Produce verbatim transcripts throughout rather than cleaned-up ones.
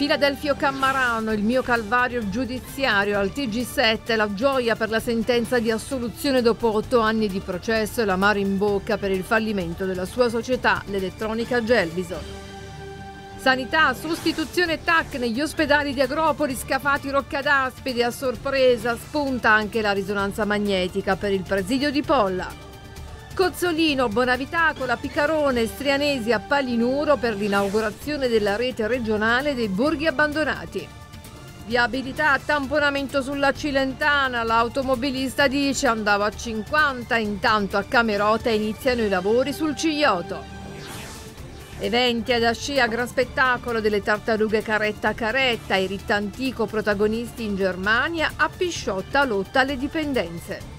Filadelfio Cammarano, il mio calvario giudiziario. Al T G sette la gioia per la sentenza di assoluzione dopo otto anni di processo e l'amaro in bocca per il fallimento della sua società, l'elettronica Gelbison. Sanità, sostituzione T A C negli ospedali di Agropoli, Scafati, Roccadaspidi. A sorpresa spunta anche la risonanza magnetica per il presidio di Polla. Cozzolino, Bonavitacola, Picarone, Strianese a Palinuro per l'inaugurazione della rete regionale dei borghi abbandonati. Viabilità, tamponamento sulla Cilentana, l'automobilista dice andava a cinquanta, intanto a Camerota iniziano i lavori sul ciglioto. Eventi ad Ascea, gran spettacolo delle tartarughe Caretta Caretta, i Ritantico protagonisti in Germania, a Pisciotta lotta alle dipendenze.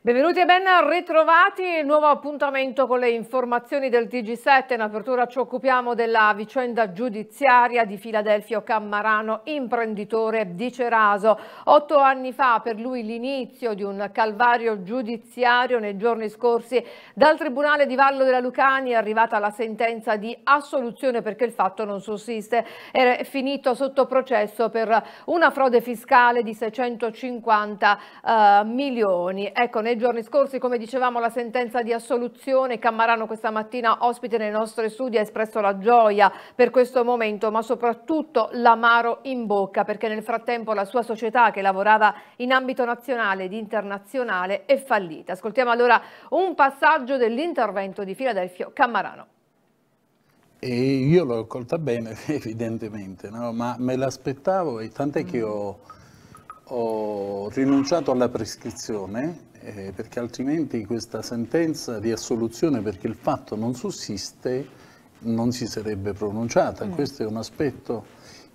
Benvenuti e ben ritrovati, nuovo appuntamento con le informazioni del T G sette. In apertura ci occupiamo della vicenda giudiziaria di Filadelfio Cammarano, imprenditore di Ceraso. Otto anni fa per lui l'inizio di un calvario giudiziario. Nei giorni scorsi dal Tribunale di Vallo della Lucania è arrivata la sentenza di assoluzione perché il fatto non sussiste. È finito sotto processo per una frode fiscale di seicentocinquanta uh, milioni. Ecco, nei giorni scorsi, come dicevamo, la sentenza di assoluzione. Cammarano questa mattina ospite nei nostri studi ha espresso la gioia per questo momento, ma soprattutto l'amaro in bocca perché nel frattempo la sua società, che lavorava in ambito nazionale ed internazionale, è fallita. Ascoltiamo allora un passaggio dell'intervento di Filadelfio Cammarano. E io l'ho colta bene, evidentemente, no? Ma me l'aspettavo, e tant'è che ho, ho rinunciato alla prescrizione. Eh, perché altrimenti questa sentenza di assoluzione, perché il fatto non sussiste, non si sarebbe pronunciata. Mm. Questo è un aspetto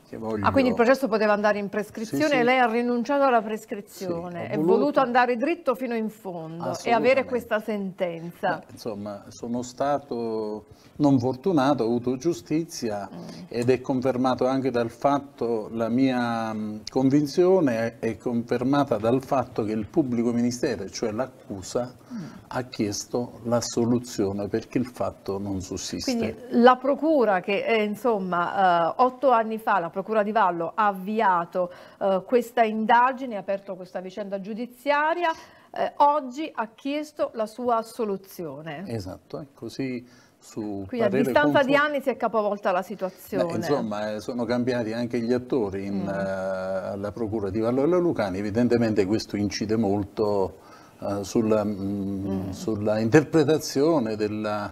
che voglio... Ah, quindi il processo poteva andare in prescrizione, sì, sì. E lei ha rinunciato alla prescrizione, sì, è voluto... voluto andare dritto fino in fondo e avere questa sentenza. Beh, insomma, sono stato non fortunato, ho avuto giustizia. Mm. Ed è confermato anche dal fatto, la mia convinzione è confermata dal fatto che il pubblico ministero, cioè l'accusa, mm. ha chiesto l'assoluzione perché il fatto non sussiste. Quindi la procura che eh, insomma eh, otto anni fa, la procura di Vallo ha avviato eh, questa indagine, ha aperto questa vicenda giudiziaria, eh, oggi ha chiesto la sua assoluzione. Esatto, è così. Su Quindi a distanza conform... di anni si è capovolta la situazione. Beh, insomma, sono cambiati anche gli attori in, mm. uh, alla procura di Vallo della Lucania. Evidentemente questo incide molto uh, sulla, mm, mm. sulla interpretazione della,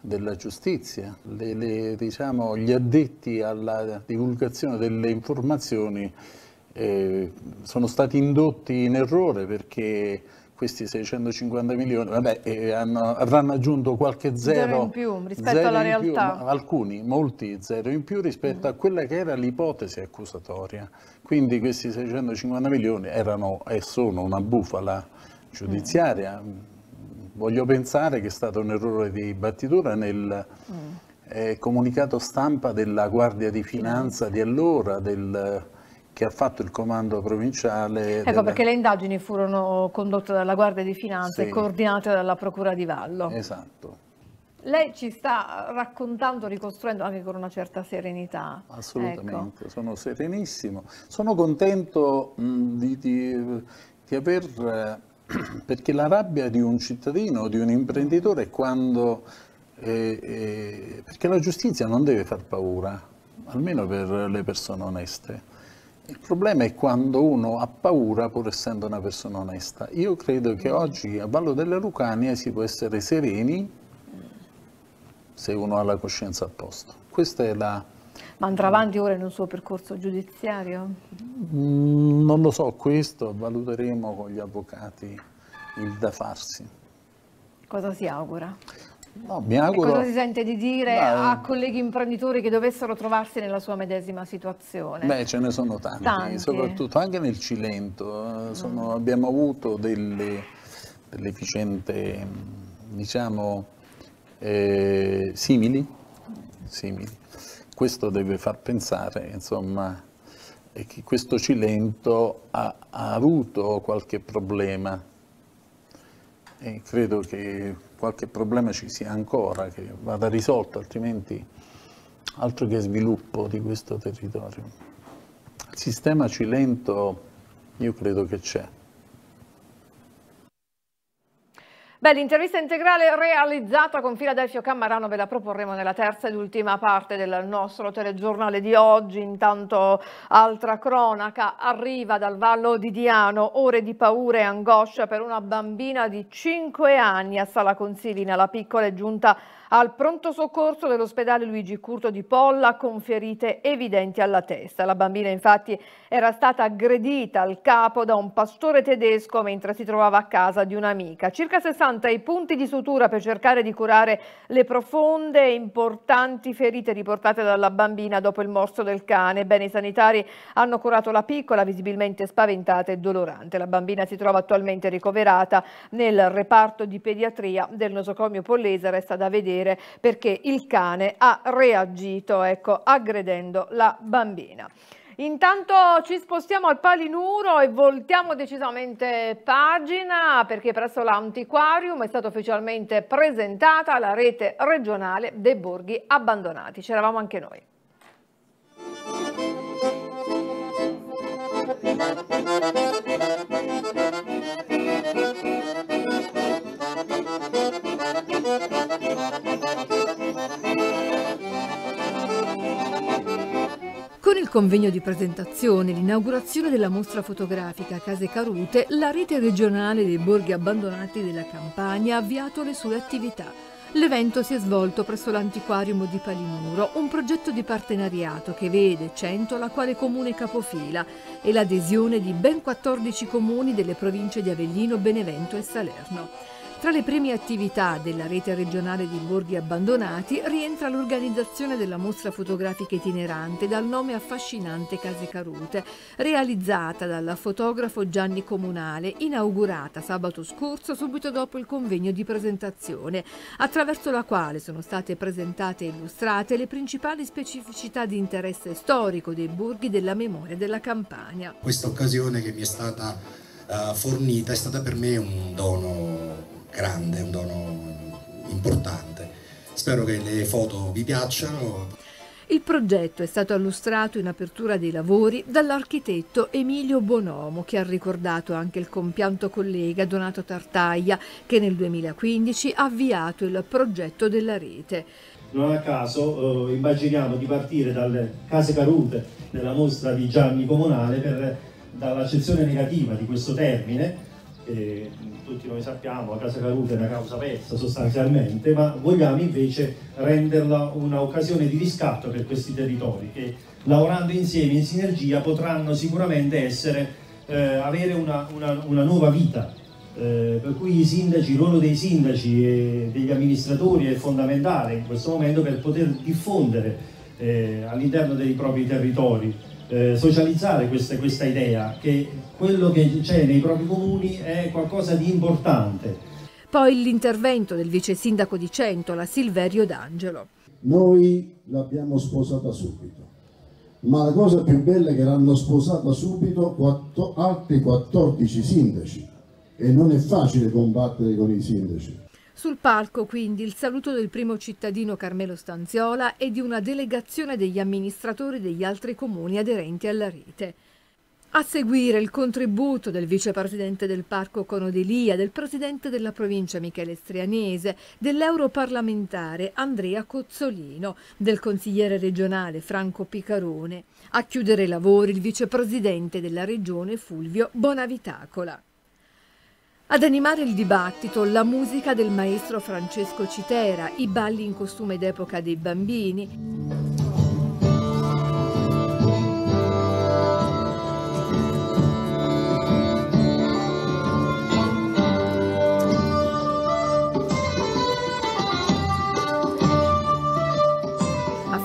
della giustizia. Le, le, diciamo, gli addetti alla divulgazione delle informazioni eh, sono stati indotti in errore perché... Questi seicentocinquanta milioni, vabbè, eh, hanno, avranno aggiunto qualche zero, zero in più rispetto zero alla realtà. Più, alcuni, molti zero in più rispetto mm. a quella che era l'ipotesi accusatoria. Quindi questi seicentocinquanta milioni erano e sono una bufala giudiziaria. Mm. Voglio pensare che è stato un errore di battitura nel... Mm. Eh, comunicato stampa della Guardia di Finanza mm. di allora, del... che ha fatto il comando provinciale. Ecco, della... perché le indagini furono condotte dalla Guardia di Finanza, sì, e coordinate dalla Procura di Vallo. Esatto. Lei ci sta raccontando, ricostruendo anche con una certa serenità. Assolutamente, ecco. Sono serenissimo. Sono contento mh, di, di, di aver... Eh, perché la rabbia di un cittadino, di un imprenditore, è quando... Eh, eh, perché la giustizia non deve far paura, almeno per le persone oneste. Il problema è quando uno ha paura pur essendo una persona onesta. Io credo che oggi a Vallo della Lucania si può essere sereni se uno ha la coscienza a posto. Questa è la... Ma andrà avanti ora in un suo percorso giudiziario? Non lo so, questo valuteremo con gli avvocati il da farsi. Cosa si augura? No, mi auguro... E cosa si sente di dire beh, a colleghi imprenditori che dovessero trovarsi nella sua medesima situazione? Beh, ce ne sono tanti, tanti. Soprattutto anche nel Cilento. Sono, mm. Abbiamo avuto delle, delle vicende, diciamo, eh, simili, simili. Questo deve far pensare, insomma, che questo Cilento ha, ha avuto qualche problema. E credo che... qualche problema ci sia ancora, che vada risolto, altrimenti altro che sviluppo di questo territorio. Il sistema cilento io credo che c'è. Beh, l'intervista integrale realizzata con Filadelfio Cammarano ve la proporremo nella terza ed ultima parte del nostro telegiornale di oggi. Intanto altra cronaca arriva dal Vallo di Diano, ore di paura e angoscia per una bambina di cinque anni a Sala Consilina. La piccola è giunta al pronto soccorso dell'ospedale Luigi Curto di Polla con ferite evidenti alla testa. La bambina infatti era stata aggredita al capo da un pastore tedesco mentre si trovava a casa di un'amica. Circa sessanta i punti di sutura per cercare di curare le profonde e importanti ferite riportate dalla bambina dopo il morso del cane. Bene, i sanitari hanno curato la piccola, visibilmente spaventata e dolorante. La bambina si trova attualmente ricoverata nel reparto di pediatria del nosocomio Pollese. Resta da vedere perché il cane ha reagito, ecco, aggredendo la bambina. Intanto ci spostiamo al Palinuro e voltiamo decisamente pagina, perché presso l'Antiquarium è stata ufficialmente presentata la rete regionale dei borghi abbandonati. C'eravamo anche noi. Con il convegno di presentazione e l'inaugurazione della mostra fotografica Case Carute, la rete regionale dei borghi abbandonati della Campania ha avviato le sue attività. L'evento si è svolto presso l'Antiquarium di Palinuro, un progetto di partenariato che vede Centola quale comune capofila e l'adesione di ben quattordici comuni delle province di Avellino, Benevento e Salerno. Tra le prime attività della rete regionale di borghi abbandonati rientra l'organizzazione della mostra fotografica itinerante dal nome affascinante Case Carute, realizzata dal fotografo Gianni Comunale, inaugurata sabato scorso subito dopo il convegno di presentazione, attraverso la quale sono state presentate e illustrate le principali specificità di interesse storico dei borghi della memoria della Campania. Questa occasione che mi è stata uh, fornita è stata per me un dono grande, un dono importante. Spero che le foto vi piacciano. Il progetto è stato illustrato in apertura dei lavori dall'architetto Emilio Bonomo, che ha ricordato anche il compianto collega Donato Tartaglia, che nel duemilaquindici ha avviato il progetto della rete. Non a caso eh, immaginiamo di partire dalle Case Carute della mostra di Gianni Comunale per, dalla accezione negativa di questo termine. Eh, tutti noi sappiamo la Casa Carute è una causa persa sostanzialmente, ma vogliamo invece renderla un'occasione di riscatto per questi territori che, lavorando insieme in sinergia, potranno sicuramente essere, eh, avere una, una, una nuova vita, eh, per cui i sindaci, il ruolo dei sindaci e degli amministratori è fondamentale in questo momento per poter diffondere eh, all'interno dei propri territori, eh, socializzare questa, questa idea che quello che c'è nei propri comuni è qualcosa di importante. Poi l'intervento del vice sindaco di Centola, Silverio D'Angelo. Noi l'abbiamo sposata subito, ma la cosa più bella è che l'hanno sposata subito quattro, altri quattordici sindaci, e non è facile combattere con i sindaci. Sul palco quindi il saluto del primo cittadino Carmelo Stanziola e di una delegazione degli amministratori degli altri comuni aderenti alla rete. A seguire il contributo del vicepresidente del Parco Conodelia, del presidente della provincia Michele Strianese, dell'europarlamentare Andrea Cozzolino, del consigliere regionale Franco Picarone. A chiudere i lavori il vicepresidente della regione Fulvio Bonavitacola. Ad animare il dibattito la musica del maestro Francesco Citera, i balli in costume d'epoca dei bambini.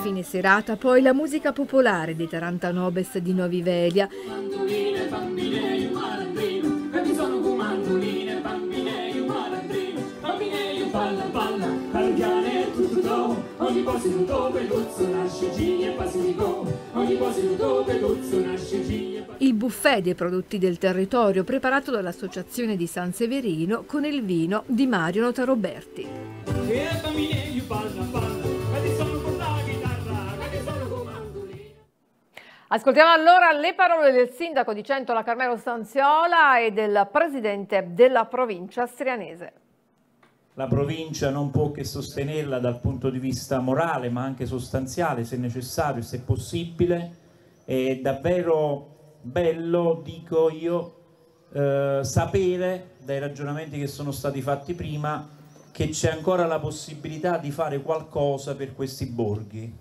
Fine serata poi la musica popolare dei Tarantanobes di Novi Velia buffet dei prodotti del territorio preparato dall'Associazione di San Severino con il vino di Mario Notaroberti. Ascoltiamo allora le parole del sindaco di Centola Carmelo Stanziola e del presidente della provincia strianese. La provincia non può che sostenerla dal punto di vista morale ma anche sostanziale, se necessario, se possibile. È davvero bello, dico io, eh, sapere dai ragionamenti che sono stati fatti prima che c'è ancora la possibilità di fare qualcosa per questi borghi.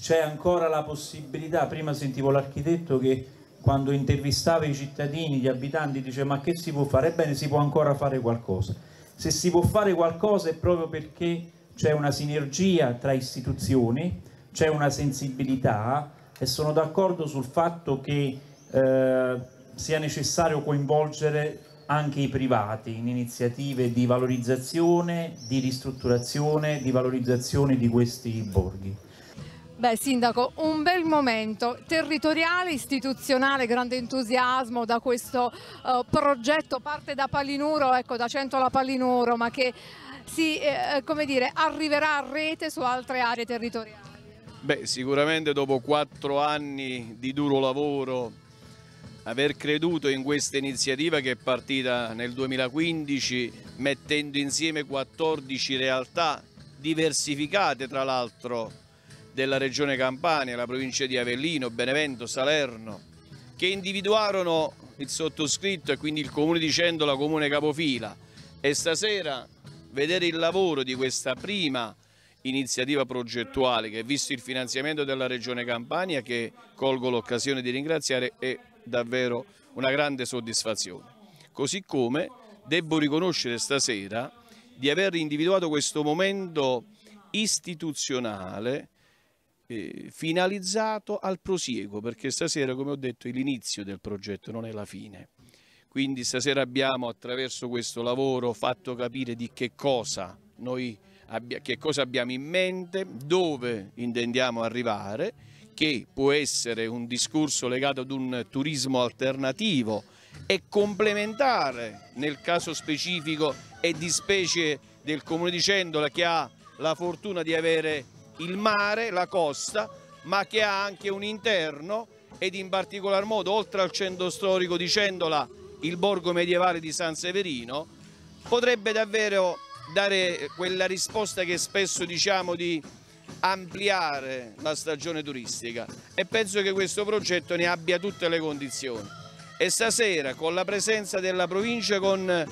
C'è ancora la possibilità, prima sentivo l'architetto che quando intervistava i cittadini, gli abitanti, diceva ma che si può fare? Ebbene, si può ancora fare qualcosa. Se si può fare qualcosa è proprio perché c'è una sinergia tra istituzioni, c'è una sensibilità, e sono d'accordo sul fatto che eh, sia necessario coinvolgere anche i privati in iniziative di valorizzazione, di ristrutturazione, di valorizzazione di questi borghi. Beh, sindaco, un bel momento territoriale, istituzionale, grande entusiasmo da questo uh, progetto, parte da Palinuro, ecco, da Centola Palinuro, ma che si, eh, come dire, arriverà a rete su altre aree territoriali. Beh, sicuramente dopo quattro anni di duro lavoro, aver creduto in questa iniziativa che è partita nel duemilaquindici, mettendo insieme quattordici realtà diversificate, tra l'altro, della regione Campania, la provincia di Avellino, Benevento, Salerno, che individuarono il sottoscritto e quindi il comune di Centola comune capofila. E stasera vedere il lavoro di questa prima iniziativa progettuale, che visto il finanziamento della regione Campania, che colgo l'occasione di ringraziare, è davvero una grande soddisfazione. Così come devo riconoscere stasera di aver individuato questo momento istituzionale finalizzato al prosieguo, perché stasera, come ho detto, è l'inizio del progetto, non è la fine. Quindi stasera abbiamo, attraverso questo lavoro, fatto capire di che cosa noi abbia, che cosa abbiamo in mente, dove intendiamo arrivare, che può essere un discorso legato ad un turismo alternativo e complementare nel caso specifico e di specie del comune di Centola, che ha la fortuna di avere il mare, la costa, ma che ha anche un interno ed in particolar modo, oltre al centro storico di Centola, il borgo medievale di San Severino, potrebbe davvero dare quella risposta che spesso diciamo di ampliare la stagione turistica, e penso che questo progetto ne abbia tutte le condizioni. E stasera, con la presenza della provincia, con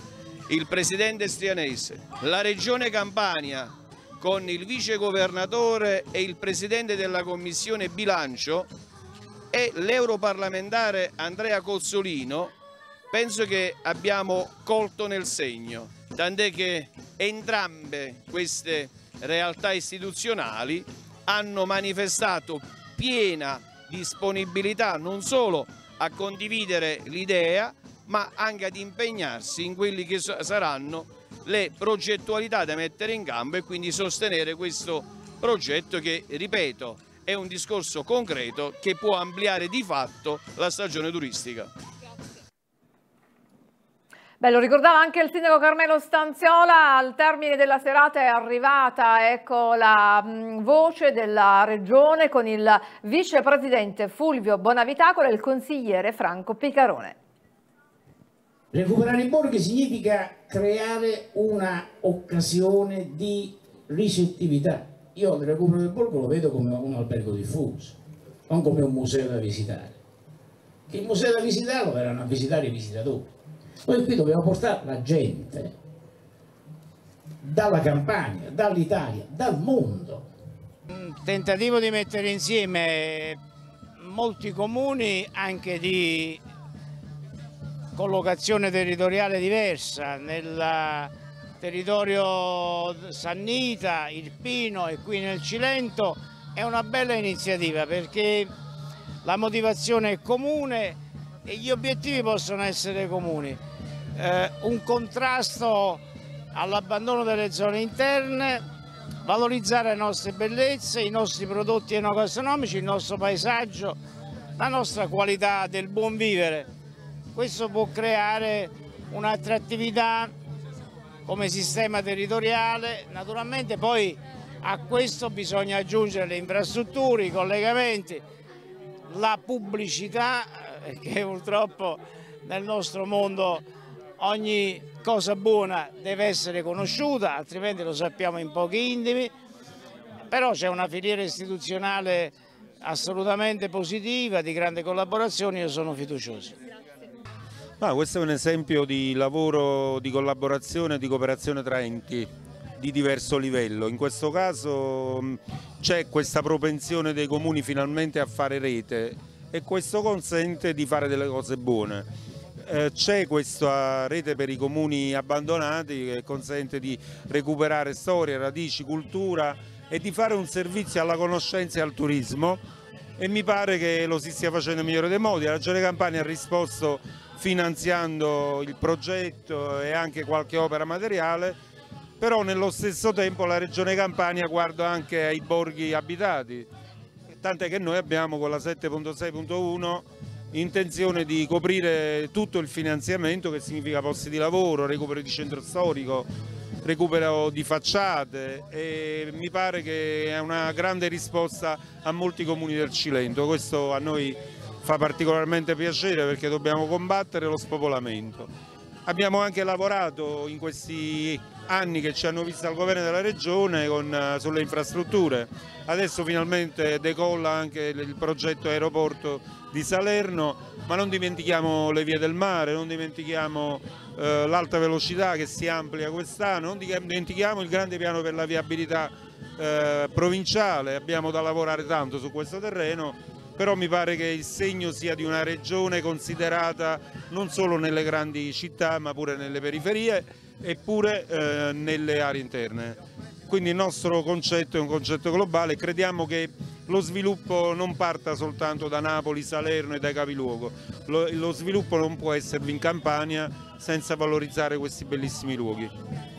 il presidente strianese, la regione Campania, con il vicegovernatore e il presidente della commissione bilancio e l'europarlamentare Andrea Cozzolino, penso che abbiamo colto nel segno, tant'è che entrambe queste realtà istituzionali hanno manifestato piena disponibilità non solo a condividere l'idea, ma anche ad impegnarsi in quelli che saranno le progettualità da mettere in campo e quindi sostenere questo progetto che, ripeto, è un discorso concreto che può ampliare di fatto la stagione turistica. Beh, lo ricordava anche il sindaco Carmelo Stanziola, al termine della serata è arrivata, ecco, la mh, voce della regione con il vicepresidente Fulvio Bonavitacola e il consigliere Franco Picarone. Recuperare i borghi significa creare una occasione di ricettività. Io il recupero del borgo lo vedo come un albergo diffuso, non come un museo da visitare. Che il museo da visitare lo verranno a visitare i visitatori. Noi qui dobbiamo portare la gente dalla Campania, dall'Italia, dal mondo. Un tentativo di mettere insieme molti comuni anche di collocazione territoriale diversa, nel territorio Sannita, Irpino e qui nel Cilento, è una bella iniziativa perché la motivazione è comune e gli obiettivi possono essere comuni. Eh, un contrasto all'abbandono delle zone interne, valorizzare le nostre bellezze, i nostri prodotti enogastronomici, il nostro paesaggio, la nostra qualità del buon vivere. Questo può creare un'attrattività come sistema territoriale. Naturalmente poi a questo bisogna aggiungere le infrastrutture, i collegamenti, la pubblicità, che purtroppo nel nostro mondo ogni cosa buona deve essere conosciuta, altrimenti lo sappiamo in pochi intimi. Però c'è una filiera istituzionale assolutamente positiva, di grande collaborazione, io sono fiducioso. Ah, questo è un esempio di lavoro, di collaborazione, di cooperazione tra enti di diverso livello. In questo caso c'è questa propensione dei comuni finalmente a fare rete e questo consente di fare delle cose buone. Eh, c'è questa rete per i comuni abbandonati che consente di recuperare storie, radici, cultura e di fare un servizio alla conoscenza e al turismo, e mi pare che lo si stia facendo nel migliore dei modi. La Regione Campania ha risposto finanziando il progetto e anche qualche opera materiale, però nello stesso tempo la Regione Campania guarda anche ai borghi abitati, tant'è che noi abbiamo con la sette punto sei punto uno intenzione di coprire tutto il finanziamento, che significa posti di lavoro, recupero di centro storico, recupero di facciate, e mi pare che è una grande risposta a molti comuni del Cilento. Questo a noi fa particolarmente piacere perché dobbiamo combattere lo spopolamento. Abbiamo anche lavorato in questi anni che ci hanno visto al governo della regione con, sulle infrastrutture. Adesso finalmente decolla anche il progetto aeroporto di Salerno, ma non dimentichiamo le vie del mare, non dimentichiamo eh, l'alta velocità che si amplia quest'anno, non dimentichiamo il grande piano per la viabilità eh, provinciale. Abbiamo da lavorare tanto su questo terreno. Però mi pare che il segno sia di una regione considerata non solo nelle grandi città ma pure nelle periferie e pure eh, nelle aree interne. Quindi il nostro concetto è un concetto globale, crediamo che lo sviluppo non parta soltanto da Napoli, Salerno e dai capiluogo. Lo, lo sviluppo non può esservi in Campania senza valorizzare questi bellissimi luoghi.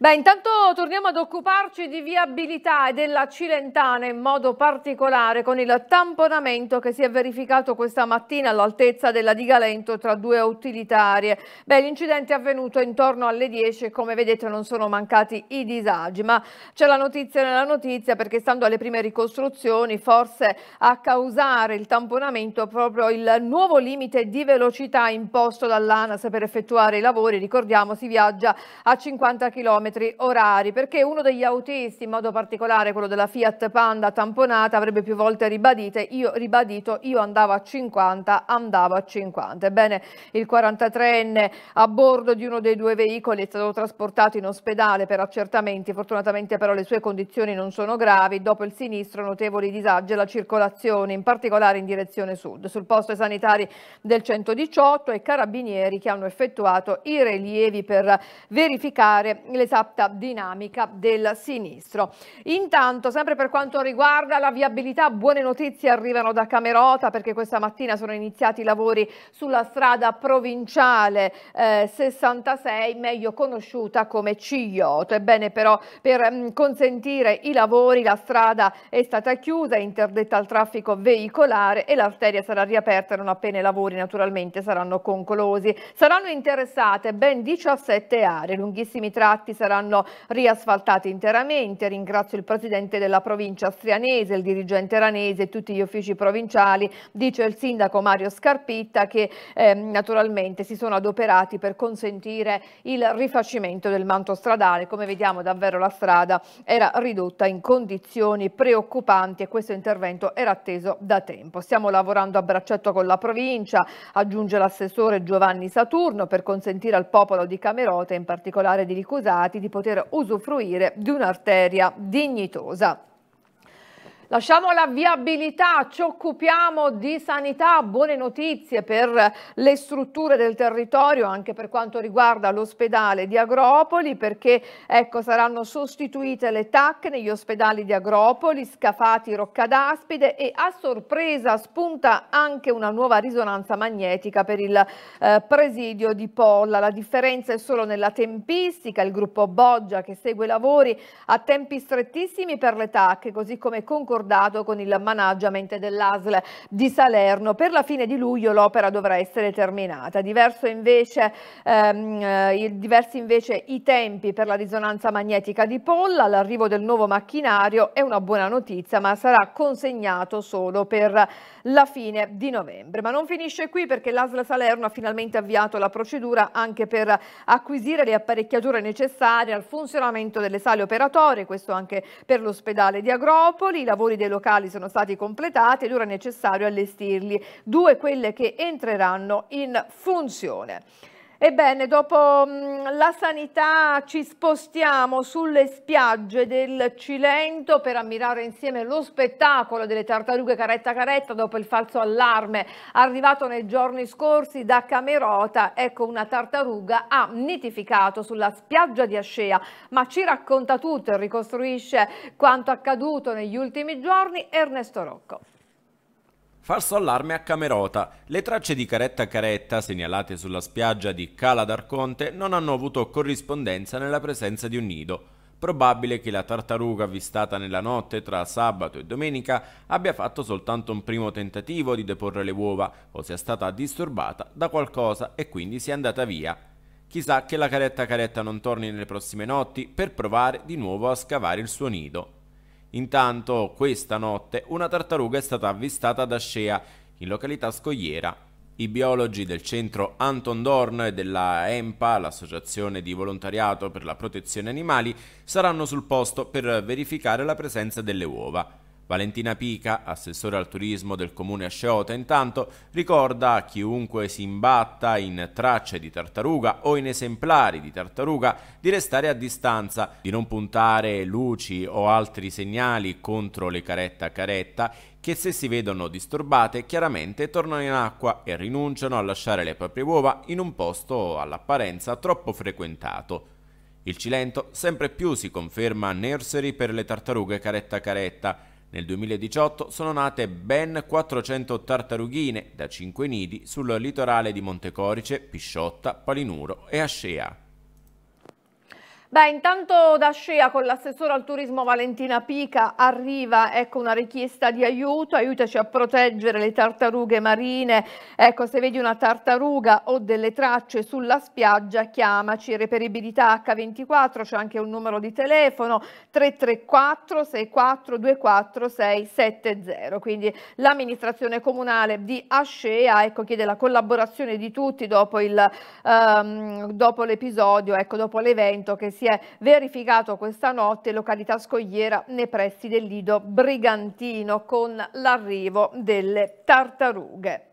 Beh, intanto torniamo ad occuparci di viabilità e della Cilentana in modo particolare con il tamponamento che si è verificato questa mattina all'altezza della di Galento tra due utilitarie. Beh, l'incidente è avvenuto intorno alle dieci e come vedete non sono mancati i disagi, ma c'è la notizia nella notizia perché stando alle prime ricostruzioni forse a causare il tamponamento proprio il nuovo limite di velocità imposto dall'ANAS per effettuare i lavori. Ricordiamo, si viaggia a cinquanta chilometri orari perché uno degli autisti, in modo particolare quello della Fiat Panda tamponata, avrebbe più volte ribadite, io ribadito io andavo a cinquanta, andavo a cinquanta. Ebbene, il quarantatreenne a bordo di uno dei due veicoli è stato trasportato in ospedale per accertamenti, fortunatamente però le sue condizioni non sono gravi. Dopo il sinistro notevoli disagi alla circolazione, in particolare in direzione sud. Sul posto i sanitari del centodiciotto e i carabinieri che hanno effettuato i rilievi per verificare l'esatta dinamica del sinistro. Intanto, sempre per quanto riguarda la viabilità, buone notizie arrivano da Camerota perché questa mattina sono iniziati i lavori sulla strada provinciale eh, sessantasei, meglio conosciuta come Ciglioto. Ebbene, però per mh, consentire i lavori la strada è stata chiusa, è interdetta al traffico veicolare e l'arteria sarà riaperta non appena i lavori naturalmente saranno conclusi. Saranno interessate ben diciassette aree, lunghissimi tratti saranno riasfaltati interamente. Ringrazio il presidente della provincia Strianese, il dirigente ranese e tutti gli uffici provinciali, dice il sindaco Mario Scarpitta, che eh, naturalmente si sono adoperati per consentire il rifacimento del manto stradale. Come vediamo davvero la strada era ridotta in condizioni preoccupanti e questo intervento era atteso da tempo. Stiamo lavorando a braccetto con la provincia, aggiunge l'assessore Giovanni Saturno, per consentire al popolo di Camerota, in particolare di Licusà, di poter usufruire di un'arteria dignitosa. Lasciamo la viabilità, ci occupiamo di sanità, buone notizie per le strutture del territorio anche per quanto riguarda l'ospedale di Agropoli perché ecco, saranno sostituite le T A C negli ospedali di Agropoli, Scafati, Roccadaspide, e a sorpresa spunta anche una nuova risonanza magnetica per il eh, presidio di Polla. La differenza è solo nella tempistica, il gruppo Boggia che segue i lavori a tempi strettissimi per le T A C, così come concorrenza concordato con il management dell'A S L di Salerno. Per la fine di luglio l'opera dovrà essere terminata. Diverso invece, ehm, diversi invece i tempi per la risonanza magnetica di Polla, l'arrivo del nuovo macchinario è una buona notizia, ma sarà consegnato solo per la fine di novembre. Ma non finisce qui, perché l'A S L Salerno ha finalmente avviato la procedura anche per acquisire le apparecchiature necessarie al funzionamento delle sale operatorie, questo anche per l'ospedale di Agropoli. I lavori dei locali sono stati completati ed ora è necessario allestirli due quelle che entreranno in funzione. Ebbene, dopo mh, la sanità ci spostiamo sulle spiagge del Cilento per ammirare insieme lo spettacolo delle tartarughe Caretta Caretta dopo il falso allarme arrivato nei giorni scorsi da Camerota. Ecco, una tartaruga ha nidificato sulla spiaggia di Ascea, ma ci racconta tutto e ricostruisce quanto accaduto negli ultimi giorni Ernesto Rocco. Falso allarme a Camerota. Le tracce di Caretta Caretta, segnalate sulla spiaggia di Cala d'Arconte, non hanno avuto corrispondenza nella presenza di un nido. Probabile che la tartaruga avvistata nella notte tra sabato e domenica abbia fatto soltanto un primo tentativo di deporre le uova o sia stata disturbata da qualcosa e quindi sia andata via. Chissà che la Caretta Caretta non torni nelle prossime notti per provare di nuovo a scavare il suo nido. Intanto, questa notte, una tartaruga è stata avvistata ad Ascea, in località Scogliera. I biologi del centro Anton Dorn e della E M P A, l'associazione di volontariato per la protezione animali, saranno sul posto per verificare la presenza delle uova. Valentina Pica, assessore al turismo del comune Asceota, intanto ricorda a chiunque si imbatta in tracce di tartaruga o in esemplari di tartaruga di restare a distanza, di non puntare luci o altri segnali contro le Caretta Caretta, che se si vedono disturbate chiaramente tornano in acqua e rinunciano a lasciare le proprie uova in un posto all'apparenza troppo frequentato. Il Cilento sempre più si conferma nursery per le tartarughe Caretta Caretta. Nel duemiladiciotto sono nate ben quattrocento tartarughine da cinque nidi sul litorale di Montecorice, Pisciotta, Palinuro e Ascea. Beh, intanto da Ascea con l'assessore al turismo Valentina Pica arriva, ecco, una richiesta di aiuto: aiutaci a proteggere le tartarughe marine. Ecco, se vedi una tartaruga o delle tracce sulla spiaggia chiamaci. Reperibilità acca ventiquattro, c'è anche un numero di telefono tre tre quattro sei quattro due quattro sei sette zero. Quindi l'amministrazione comunale di Ascea, ecco, chiede la collaborazione di tutti dopo il ehm, dopo l'episodio, ecco, dopo l'evento che si si è verificato questa notte località Scogliera nei pressi del lido Brigantino con l'arrivo delle tartarughe.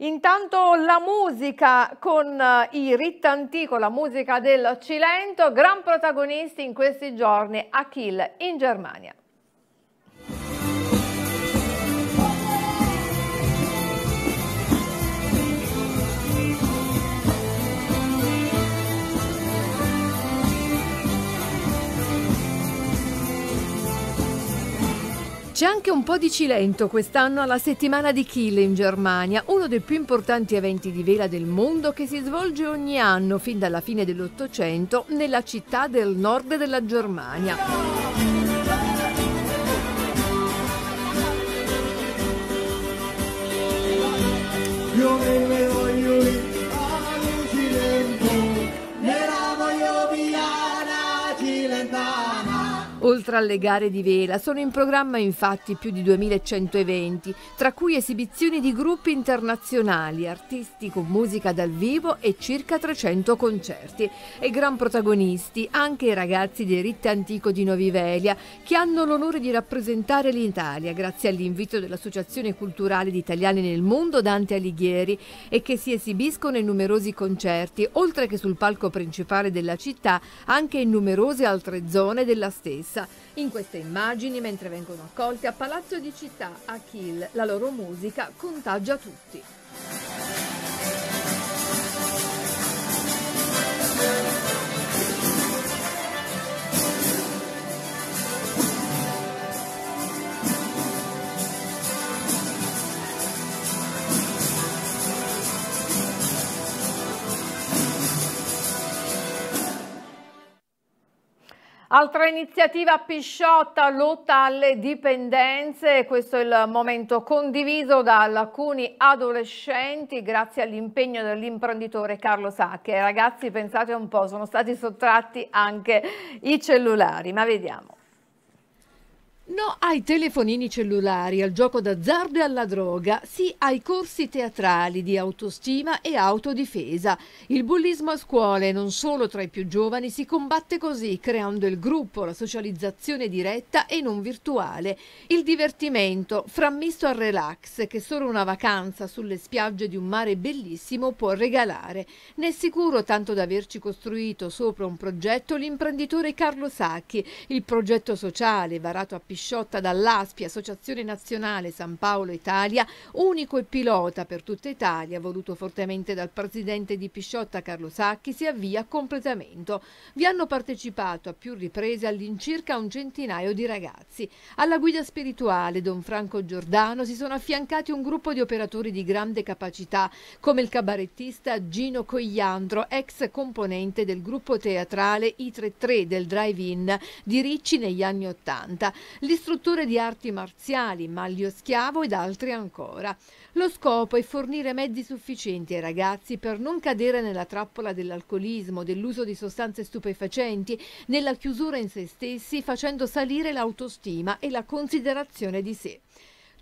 Intanto la musica con i Ritantico, la musica del Cilento, gran protagonisti in questi giorni a Kiel in Germania. C'è anche un po' di Cilento quest'anno alla settimana di Kiel in Germania, uno dei più importanti eventi di vela del mondo che si svolge ogni anno, fin dalla fine dell'Ottocento, nella città del nord della Germania. Io me ne voglio via, voglio Cilento, me la voglio via da Cilentana. Oltre alle gare di vela sono in programma infatti più di duemilacento eventi, tra cui esibizioni di gruppi internazionali, artisti con musica dal vivo e circa trecento concerti. E gran protagonisti anche i ragazzi del Ritantico di Novi Velia, che hanno l'onore di rappresentare l'Italia grazie all'invito dell'Associazione Culturale di Italiani nel Mondo Dante Alighieri, e che si esibiscono in numerosi concerti, oltre che sul palco principale della città, anche in numerose altre zone della stessa. In queste immagini, mentre vengono accolti a Palazzo di Città a Kiel, la loro musica contagia tutti. Altra iniziativa, Pisciotta, lotta alle dipendenze. Questo è il momento condiviso da alcuni adolescenti grazie all'impegno dell'imprenditore Carlo Sacchi. Ai ragazzi, pensate un po', sono stati sottratti anche i cellulari, ma vediamo. No ai telefonini cellulari, al gioco d'azzardo e alla droga, sì ai corsi teatrali di autostima e autodifesa. Il bullismo a scuola e non solo tra i più giovani si combatte così, creando il gruppo, la socializzazione diretta e non virtuale. Il divertimento, frammisto al relax, che solo una vacanza sulle spiagge di un mare bellissimo può regalare. Ne è sicuro tanto da averci costruito sopra un progetto l'imprenditore Carlo Sacchi, il progetto sociale varato a Pisciotta dall'A S P I, Associazione Nazionale San Paolo Italia, unico e pilota per tutta Italia, voluto fortemente dal presidente di Pisciotta Carlo Sacchi, si avvia a completamento. Vi hanno partecipato a più riprese all'incirca un centinaio di ragazzi. Alla guida spirituale Don Franco Giordano si sono affiancati un gruppo di operatori di grande capacità, come il cabarettista Gino Cogliandro, ex componente del gruppo teatrale I trentatré del Drive-In di Ricci negli anni Ottanta, l'istruttore di arti marziali Maglio Schiavo ed altri ancora. Lo scopo è fornire mezzi sufficienti ai ragazzi per non cadere nella trappola dell'alcolismo, dell'uso di sostanze stupefacenti, nella chiusura in se stessi, facendo salire l'autostima e la considerazione di sé.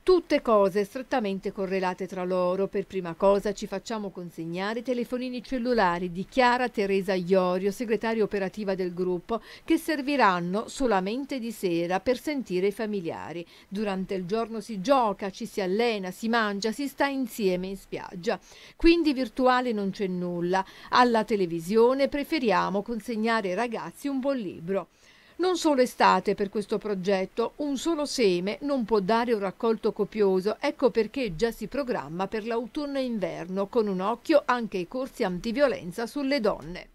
Tutte cose strettamente correlate tra loro. Per prima cosa ci facciamo consegnare i telefonini cellulari di Chiara Teresa Iorio, segretaria operativa del gruppo, che serviranno solamente di sera per sentire i familiari. Durante il giorno si gioca, ci si allena, si mangia, si sta insieme in spiaggia. Quindi virtuale non c'è nulla. Alla televisione preferiamo consegnare ai ragazzi un buon libro. Non solo estate per questo progetto, un solo seme non può dare un raccolto copioso, ecco perché già si programma per l'autunno e inverno, con un occhio anche ai corsi antiviolenza sulle donne.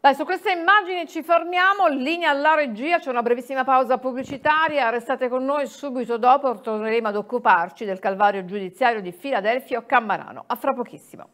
Beh, su queste immagini ci fermiamo, linea alla regia, c'è una brevissima pausa pubblicitaria, restate con noi, subito dopo torneremo ad occuparci del calvario giudiziario di Filadelfio Cammarano. A fra pochissimo.